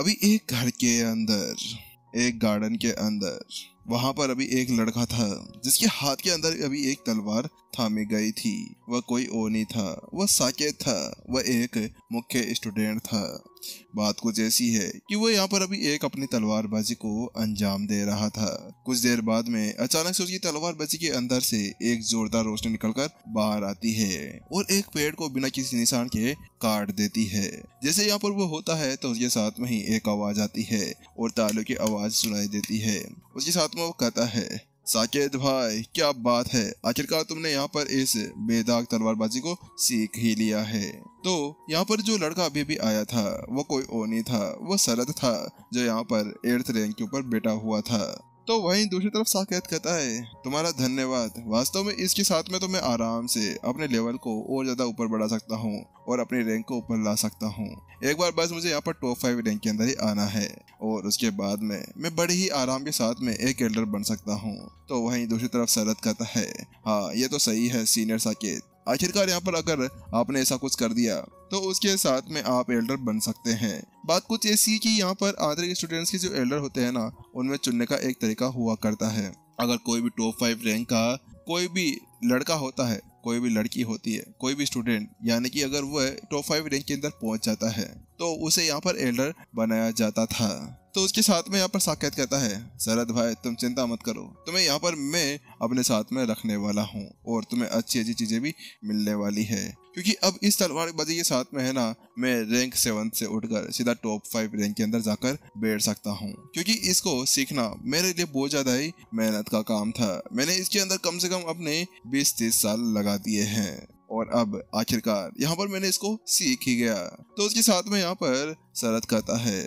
अभी एक घर के अंदर, एक गार्डन के अंदर, वहां पर अभी एक लड़का था जिसके हाथ के अंदर अभी एक तलवार थामी गई थी। वह कोई और नहीं था, वह साकेत था। वह एक मुख्य स्टूडेंट था। बात कुछ ऐसी है कि वह यहाँ पर अभी एक अपनी तलवारबाजी को अंजाम दे रहा था। कुछ देर बाद में अचानक से उसकी तलवारबाजी के अंदर से एक जोरदार रोशनी निकलकर बाहर आती है और एक पेड़ को बिना किसी निशान के काट देती है। जैसे यहाँ पर वो होता है तो उसके साथ में ही एक आवाज आती है और तालों की आवाज सुनाई देती है। उसके साथ में वो कहता है, साकेत भाई क्या बात है, आखिरकार तुमने यहाँ पर इस बेदाग तलवारबाजी को सीख ही लिया है। तो यहाँ पर जो लड़का अभी भी आया था वो कोई और नहीं था, वो शरद था जो यहाँ पर 8th रैंक के ऊपर बैठा हुआ था। तो वहीं दूसरी तरफ साकेत कहता है, तुम्हारा धन्यवाद, वास्तव में इसके साथ में तो मैं आराम से अपने लेवल को और ज्यादा ऊपर बढ़ा सकता हूँ और अपनी रैंक को ऊपर ला सकता हूँ। एक बार बस मुझे यहाँ पर टॉप 5 रैंक के अंदर ही आना है और उसके बाद में मैं बड़े ही आराम के साथ में एक एल्डर बन सकता हूँ। तो वहीं दूसरी तरफ शरद कहता है, हाँ ये तो सही है सीनियर साकेत, आखिरकार यहाँ पर अगर आपने ऐसा कुछ कर दिया तो उसके साथ में आप एल्डर बन सकते हैं। बात कुछ ऐसी कि यहाँ पर आंतरिक स्टूडेंट्स के जो एल्डर होते हैं ना, उनमें चुनने का एक तरीका हुआ करता है। अगर कोई भी टॉप 5 रैंक का कोई भी लड़का होता है, कोई भी लड़की होती है, कोई भी स्टूडेंट, यानी कि अगर वह टॉप 5 रैंक के अंदर पहुंच जाता है तो उसे यहाँ पर एल्डर बनाया जाता था। तो उसके साथ में यहाँ पर साकेत कहता है, शरद भाई तुम चिंता मत करो, तुम्हें यहाँ पर मैं अपने साथ में रखने वाला हूँ और तुम्हें अच्छी अच्छी चीजें भी मिलने वाली है, क्योंकि अब इस तलवारबाजी के साथ में है ना, मैं रैंक 7 से उठकर सीधा टॉप 5 रैंक के अंदर जाकर बैठ सकता हूँ, क्योंकि इसको सीखना मेरे लिए बहुत ज्यादा ही मेहनत का काम था। मैंने इसके अंदर कम से कम अपने 20-30 साल लगा दिए हैं और अब आखिरकार यहाँ पर मैंने इसको सीख ही गया। तो उसके साथ में यहाँ पर शरद कहता है,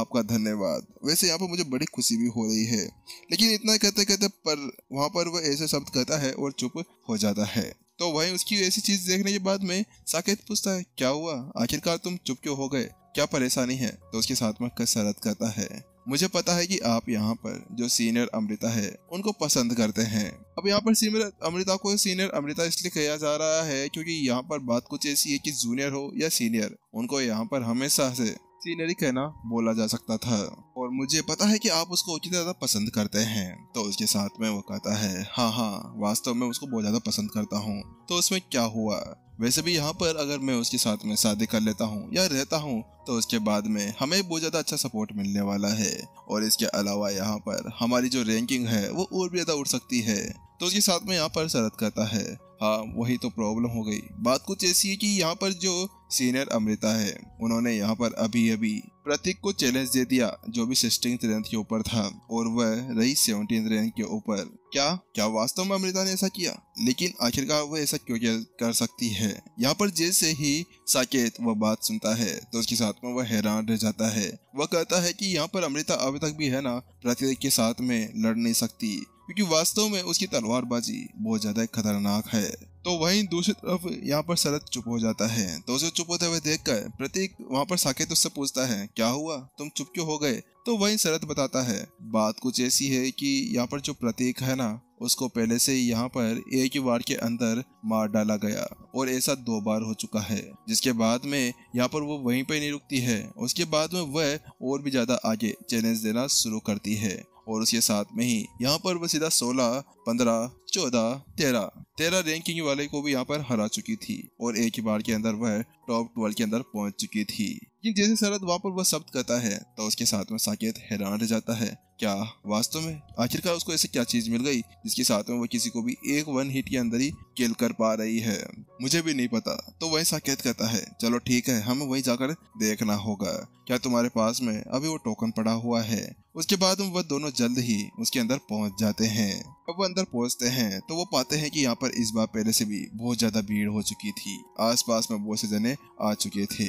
आपका धन्यवाद, वैसे यहाँ पर मुझे बड़ी खुशी भी हो रही है। लेकिन इतना कहते कहते पर वहाँ पर वह ऐसे शब्द कहता है और चुप हो जाता है। तो वहीं उसकी ऐसी चीज देखने के बाद में साकेत पूछता है, क्या हुआ आखिरकार, तुम चुप क्यों हो गए, क्या परेशानी है? तो उसके साथ में शरद कहता है, मुझे पता है कि आप यहाँ पर जो सीनियर अमृता है उनको पसंद करते हैं। अब यहाँ पर सीनियर अमृता को सीनियर अमृता इसलिए कहा जा रहा है क्योंकि यहाँ पर बात कुछ ऐसी है कि जूनियर हो या सीनियर, उनको यहाँ पर हमेशा से सीनियर ही कहना बोला जा सकता था और मुझे पता है कि आप उसको उतनी ज्यादा पसंद करते हैं। तो उसके साथ में वो कहता है, हाँ वास्तव में उसको बहुत ज्यादा पसंद करता हूँ। तो उसमें क्या हुआ, वैसे भी यहाँ पर अगर मैं उसके साथ में शादी कर लेता हूँ या रहता हूँ तो उसके बाद में हमें बहुत ज़्यादा अच्छा सपोर्ट मिलने वाला है और इसके अलावा यहाँ पर हमारी जो रैंकिंग है वो और भी ज़्यादा उठ सकती है। तो उसके साथ में यहाँ पर शरद कहता है, हाँ वही तो प्रॉब्लम हो गई। बात कुछ ऐसी है कि यहाँ पर जो सीनियर अमृता है उन्होंने यहाँ पर अभी अभी प्रतीक को चैलेंज दे दिया जो भी 16th रैंक के ऊपर था और वह रही 17th रैंक के ऊपर। क्या वास्तव में अमृता ने ऐसा किया? लेकिन आखिरकार वह ऐसा क्यों कर सकती है? यहाँ पर जैसे ही साकेत वह बात सुनता है तो उसके साथ में वह हैरान रह जाता है। वह कहता है कि यहाँ पर अमृता अभी तक भी है ना प्रतीक के साथ में लड़ नहीं सकती, क्योंकि वास्तव में उसकी तलवारबाजी बहुत ज्यादा खतरनाक है। तो वहीं दूसरी तरफ यहाँ पर शरद चुप हो जाता है। तो उसे चुप होते हुए देखकर प्रतीक वहाँ पर साकेत उससे पूछता है, क्या हुआ तुम चुप क्यों हो गए? तो वहीं शरद बताता है, बात कुछ ऐसी है कि यहाँ पर जो प्रतीक है ना, उसको पहले से ही यहाँ पर एक ही बार के अंदर मार डाला गया और ऐसा 2 बार हो चुका है, जिसके बाद में यहाँ पर वो वहीं पर नहीं रुकती है। उसके बाद में वह और भी ज्यादा आगे चैलेंज देना शुरू करती है और उसके साथ में ही यहाँ पर वो सीधा 16, 15, 14, 13 रैंकिंग वाले को भी यहाँ पर हरा चुकी थी और एक ही बार के अंदर वह टॉप 12 के अंदर पहुंच चुकी थी। लेकिन जैसे शरद वहाँ पर वह शब्द कहता है तो उसके साथ में साकेत हैरान रह जाता है। क्या वास्तव में आखिरकार उसको ऐसी क्या चीज मिल गई जिसके साथ में वो किसी को भी एक 1 हिट के अंदर ही किल कर पा रही है? मुझे भी नहीं पता। तो वही साकेत कहता है, चलो ठीक है, हमें वहीं जाकर देखना होगा। क्या तुम्हारे पास में अभी वो टोकन पड़ा हुआ है? उसके बाद वह दोनों जल्द ही उसके अंदर पहुंच जाते हैं। अब वो अंदर पहुंचते हैं तो वो पाते हैं कि यहाँ पर इस बार पहले से भी बहुत ज्यादा भीड़ हो चुकी थी, आसपास में बहुत से जने आ चुके थे।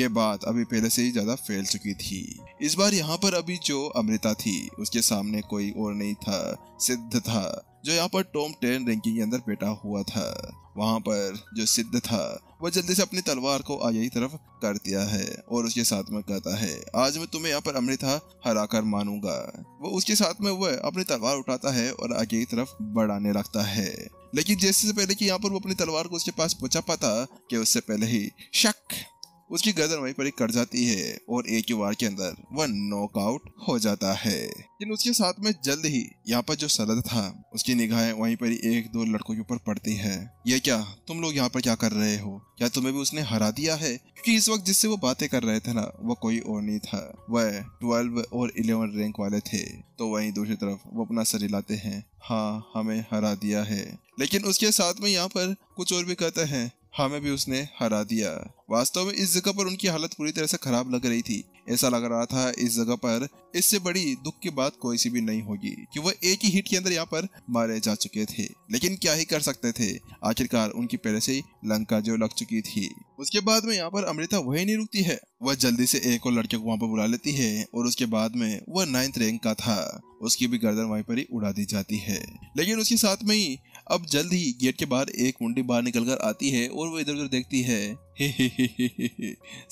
ये बात अभी पहले से ही ज्यादा फैल चुकी थी। इस बार यहाँ पर अभी जो अमृता थी उसके सामने कोई और नहीं था, सिद्ध था जो यहाँ पर टॉप 10 रैंकिंग के अंदर बैठा हुआ था। वहाँ पर जो सिद्ध था वह जल्दी से अपनी तलवार को आगे की तरफ कर दिया है और उसके साथ में कहता है, आज मैं तुम्हें यहाँ पर अमृता हराकर मानूंगा। वो उसके साथ में वह अपनी तलवार उठाता है और आगे की तरफ बढ़ाने लगता है। लेकिन जैसे से पहले कि यहाँ पर वो अपनी तलवार को उसके पास पहुंचा पाता कि उससे पहले ही शक उसकी गर्दन वहीं पर ही कट जाती है और एक ही वार के अंदर वह नॉकआउट हो जाता है। लेकिन उसके साथ में जल्द ही यहाँ पर जो सलत था उसकी निगाहें वहीं पर ही एक दो लड़कों के ऊपर पड़ती है। ये क्या तुम लोग यहाँ पर क्या कर रहे हो, क्या तुम्हें भी उसने हरा दिया है? क्योंकि इस वक्त जिससे वो बातें कर रहे थे ना वो कोई और नहीं था, वह 12 और 11 रैंक वाले थे। तो वहीं दूसरी तरफ वो अपना सर हिलाते हैं, हाँ हमें हरा दिया है। लेकिन उसके साथ में यहाँ पर कुछ और भी कहते हैं, हमें भी उसने हरा दिया। वास्तव में इस जगह पर उनकी हालत पूरी तरह से खराब लग रही थी। ऐसा लग रहा था इस जगह पर इससे बड़ी दुख की बात कोई सी भी नहीं होगी कि वह एक ही हिट के अंदर यहाँ पर मारे जा चुके थे। लेकिन क्या ही कर सकते थे, आखिरकार उनकी पहले से ही लंका जो लग चुकी थी। उसके बाद में यहाँ पर अमृता वही नहीं रुकती है, वह जल्दी से एक और लड़के को वहाँ पर बुला लेती है और उसके बाद में वह 9th रैंक का था, उसकी भी गर्दन वहीं पर ही उड़ा दी जाती है। लेकिन उसके साथ में ही अब जल्द ही गेट के बाहर एक मुंडी बाहर निकल कर आती है और वो इधर उधर देखती है।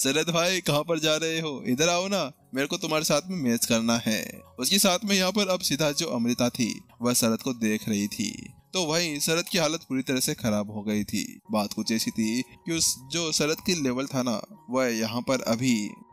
शरद भाई कहाँ पर जा रहे हो, इधर आओ ना, मेरे को तुम्हारे साथ में मैच करना है। उसके साथ में यहाँ पर अब सीधा जो अमृता थी वह शरद को देख रही थी। तो वहीं शरद की हालत पूरी तरह से खराब हो गई थी। बात कुछ ऐसी थी कि उस जो शरद की लेवल था ना वह यहाँ पर अभी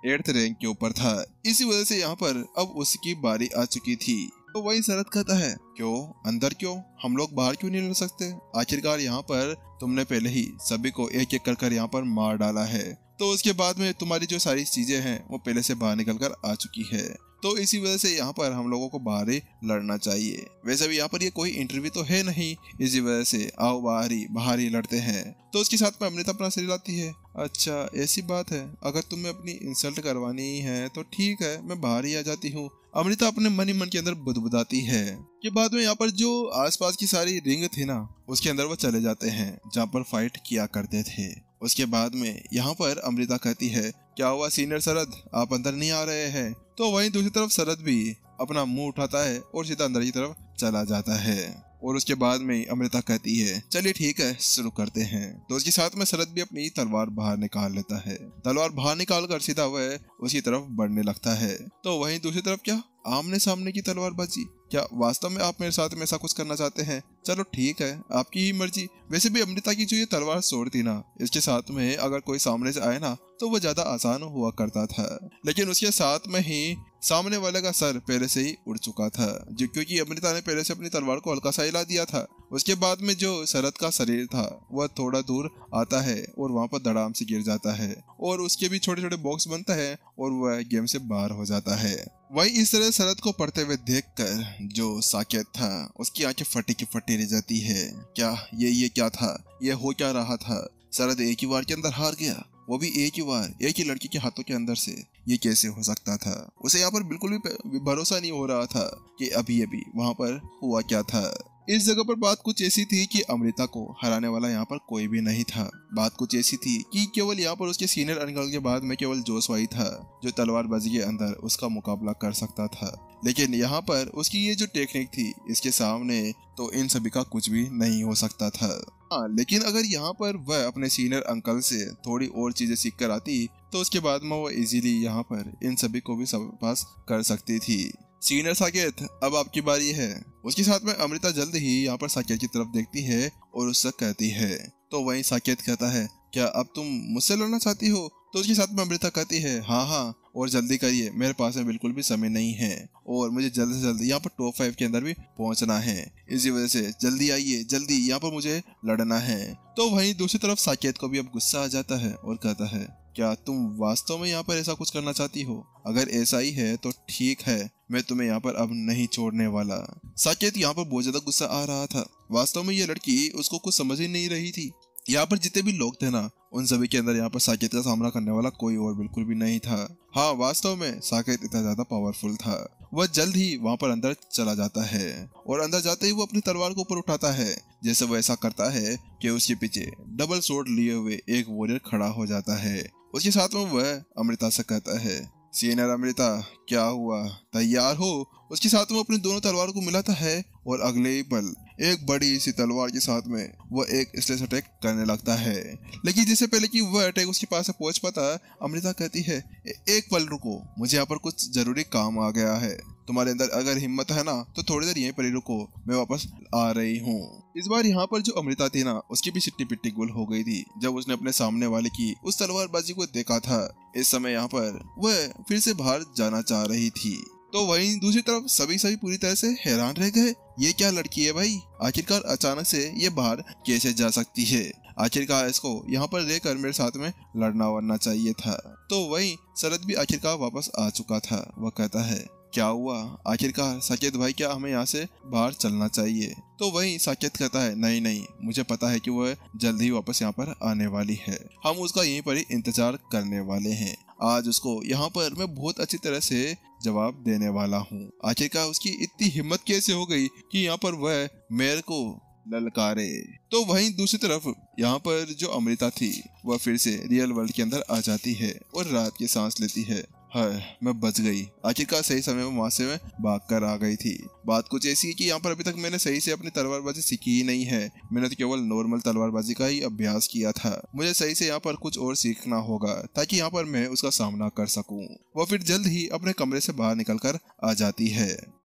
8th रैंक के ऊपर था, इसी वजह से यहाँ पर अब उसकी बारी आ चुकी थी। तो वही शरद कहता है, क्यों अंदर क्यों, हम लोग बाहर क्यों नहीं लड़ सकते? आखिरकार यहाँ पर तुमने पहले ही सभी को एक एक कर कर यहाँ पर मार डाला है, तो उसके बाद में तुम्हारी जो सारी चीजें हैं वो पहले से बाहर निकल कर आ चुकी है, तो इसी वजह से यहाँ पर हम लोगों को बाहर ही लड़ना चाहिए। वैसे भी यहाँ पर ये कोई इंटरव्यू तो है नहीं, इसी वजह से आओ बाहर ही लड़ते हैं। तो उसके साथ में अमृता अपना सिर हिलाती है, अच्छा ऐसी बात है, अगर तुम्हें अपनी इंसल्ट करवानी है तो ठीक है, मैं बाहर ही आ जाती हूँ। अमृता अपने मन ही मन के अंदर बुदबुदाती है। के बाद में यहाँ पर जो आसपास की सारी रिंग थी ना उसके अंदर वो चले जाते हैं जहाँ पर फाइट किया करते थे। उसके बाद में यहाँ पर अमृता कहती है, क्या हुआ सीनियर शरद, आप अंदर नहीं आ रहे हैं? तो वहीं दूसरी तरफ शरद भी अपना मुंह उठाता है और सीधा अंदर की तरफ चला जाता है। और उसके बाद में अमृता कहती है, चलिए ठीक है शुरू करते हैं। तो उसके साथ में शरद भी अपनी तलवार बाहर निकाल लेता है। तलवार बाहर निकाल कर सीधा वह उसकी तरफ बढ़ने लगता है। तो वहीं दूसरी तरफ क्या आमने सामने की तलवारबाजी, क्या वास्तव में आप मेरे साथ में ऐसा कुछ करना चाहते हैं? चलो ठीक है, आपकी ही मर्जी। वैसे भी अमृता की जो ये तलवार छोड़ थी ना इसके साथ में अगर कोई सामने से आए ना तो वो ज्यादा आसान हुआ करता था। लेकिन उसके साथ में ही सामने वाले का सर पहले से ही उड़ चुका था जो क्योंकि अमृता ने पहले से अपनी तलवार को हल्का सा हिला दिया था। उसके बाद में जो शरद का शरीर था वह थोड़ा दूर आता है और वहाँ पर धड़ाम से गिर जाता है और उसके भी छोटे छोटे बॉक्स बनता है और वह गेम से बाहर हो जाता है। वही इस तरह शरद को पड़ते हुए देखकर जो साकेत था उसकी आंखें फटी की फटी रह जाती है। क्या ये क्या था, ये हो क्या रहा था? शरद एक ही बार के अंदर हार गया, वो भी एक ही बार एक ही लड़की के हाथों के अंदर से। ये कैसे हो सकता था? उसे यहाँ पर बिल्कुल भी भरोसा नहीं हो रहा था कि अभी अभी वहाँ पर हुआ क्या था। इस जगह पर बात कुछ ऐसी थी कि अमृता को हराने वाला यहाँ पर कोई भी नहीं था। बात कुछ ऐसी थी कि केवल यहाँ पर उसके सीनियर अंकल के बाद में केवल जोशवाई था जो तलवारबाजी के अंदर उसका मुकाबला कर सकता था। लेकिन यहाँ पर उसकी ये जो टेक्निक थी इसके सामने तो इन सभी का कुछ भी नहीं हो सकता था। हाँ, लेकिन अगर यहाँ पर वह अपने सीनियर अंकल से थोड़ी और चीजें सीख कर आती तो उसके बाद में वो इजीली यहाँ पर इन सभी को भी सब पास कर सकती थी। सीनियर साकेत अब आपकी बारी है। उसके साथ में अमृता जल्द ही यहाँ पर साकेत की तरफ देखती है और उससे कहती है। तो वहीं साकेत कहता है, क्या अब तुम मुझसे लड़ना चाहती हो? तो उसके साथ में अमृता कहती है, हाँ और जल्दी करिए, मेरे पास में बिल्कुल भी समय नहीं है और मुझे जल्द से जल्द यहाँ पर टॉप 5 के अंदर भी पहुँचना है, इसी वजह से जल्दी आइए, जल्दी यहाँ पर मुझे लड़ना है। तो वहीं दूसरी तरफ साकेत को भी अब गुस्सा आ जाता है और कहता है, क्या तुम वास्तव में यहाँ पर ऐसा कुछ करना चाहती हो? अगर ऐसा ही है तो ठीक है, मैं तुम्हें यहाँ पर अब नहीं छोड़ने वाला। साकेत यहाँ पर बहुत ज्यादा गुस्सा आ रहा था। वास्तव में ये लड़की उसको कुछ समझ ही नहीं रही थी। यहाँ पर जितने भी लोग थे ना उन सभी के अंदर यहाँ पर साकेत का सामना करने वाला कोई और बिल्कुल भी नहीं था। हाँ, वास्तव में साकेत इतना ज्यादा पावरफुल था। वह जल्द ही वहाँ पर अंदर चला जाता है और अंदर जाते ही वो अपनी तलवार को ऊपर उठाता है। जैसे वो ऐसा करता है कि उसके पीछे डबल स्वॉर्ड लिए हुए एक वॉरियर खड़ा हो जाता है। उसके साथ में वह अमृता से कहता है, सीनियर अमृता क्या हुआ, तैयार हो? उसके साथ में अपने दोनों तलवार को मिलाता है और अगले ही पल एक बड़ी सी तलवार के साथ में वह एक स्लेश अटैक करने लगता है, लेकिन जिससे पहले कि वह अटैक उसके पास पहुंच पाता, अमृता कहती है, एक पल रुको, मुझे यहाँ पर कुछ जरूरी काम आ गया है, तुम्हारे अंदर अगर हिम्मत है ना तो थोड़ी देर यहीं पर रुको, मैं वापस आ रही हूँ। इस बार यहाँ पर जो अमृता थी ना, उसकी भी सिट्टी पिट्टी गुल हो गई थी जब उसने अपने सामने वाले की उस तलवारबाजी को देखा था। इस समय यहाँ पर वह फिर से बाहर जाना चाह रही थी, तो वहीं दूसरी तरफ सभी पूरी तरह से हैरान रह गए। ये क्या लड़की है भाई, आखिरकार अचानक से ये बाहर कैसे जा सकती है, आखिरकार इसको यहाँ पर रहकर मेरे साथ में लड़ना वरना चाहिए था। तो वहीं शरद भी आखिरकार वापस आ चुका था। वह कहता है, क्या हुआ आखिरकार साकेत भाई, क्या हमें यहाँ से बाहर चलना चाहिए? तो वहीं साकेत कहता है, नहीं, मुझे पता है कि वह जल्द ही वापस यहाँ पर आने वाली है, हम उसका यहीं पर ही इंतजार करने वाले हैं, आज उसको यहाँ पर मैं बहुत अच्छी तरह से जवाब देने वाला हूँ। आखिरकार उसकी इतनी हिम्मत कैसे हो गई कि यहाँ पर वह मेरे को ललकारे। तो वहीं दूसरी तरफ यहाँ पर जो अमृता थी वह फिर से रियल वर्ल्ड के अंदर आ जाती है और रात की सांस लेती है, हाँ, मैं बच गई, आखिरकार सही समय में वहां से मैं भाग कर आ गई थी। बात कुछ ऐसी है कि यहाँ पर अभी तक मैंने सही से अपनी तलवारबाजी सीखी ही नहीं है, मैंने तो केवल नॉर्मल तलवारबाजी का ही अभ्यास किया था, मुझे सही से यहाँ पर कुछ और सीखना होगा ताकि यहाँ पर मैं उसका सामना कर सकूं। वह फिर जल्द ही अपने कमरे से बाहर निकल कर आ जाती है।